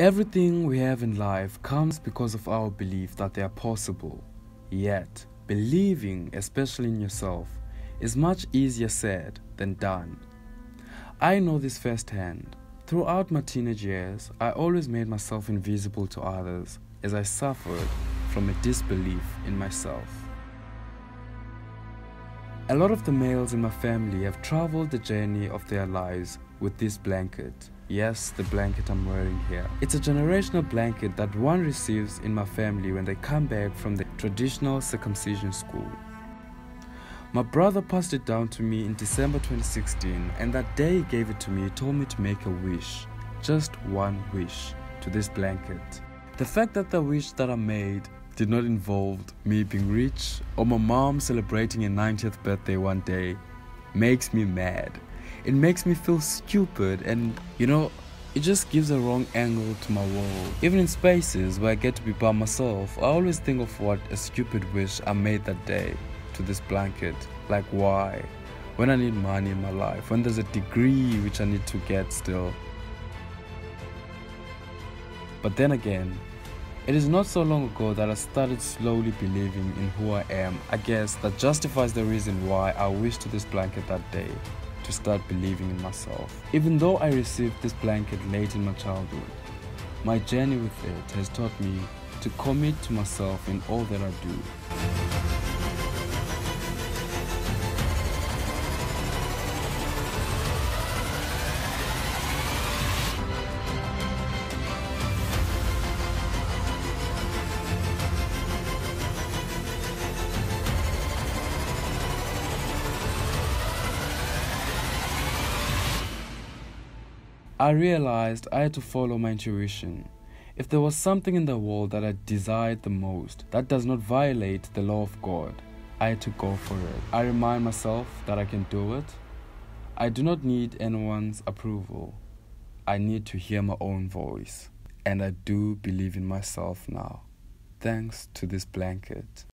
Everything we have in life comes because of our belief that they are possible. Yet, believing, especially in yourself, is much easier said than done. I know this firsthand. Throughout my teenage years, I always made myself invisible to others as I suffered from a disbelief in myself. A lot of the males in my family have traveled the journey of their lives with this blanket. Yes, the blanket I'm wearing here. It's a generational blanket that one receives in my family when they come back from the traditional circumcision school. My brother passed it down to me in December 2016, and that day he gave it to me, he told me to make a wish, just one wish, to this blanket. The fact that the wish that I made did not involve me being rich or my mom celebrating her 90th birthday one day makes me mad. It makes me feel stupid, and it just gives a wrong angle to my world. Even in spaces where I get to be by myself, I always think of what a stupid wish I made that day to this blanket. Like, why? When I need money in my life, when there's a degree which I need to get still. But then again, it is not so long ago that I started slowly believing in who I am. I guess that justifies the reason why I wished to this blanket that day. To start believing in myself. Even though I received this blanket late in my childhood, my journey with it has taught me to commit to myself in all that I do. I realized I had to follow my intuition. If there was something in the world that I desired the most that does not violate the law of God, I had to go for it. I remind myself that I can do it. I do not need anyone's approval. I need to hear my own voice. And I do believe in myself now, thanks to this blanket.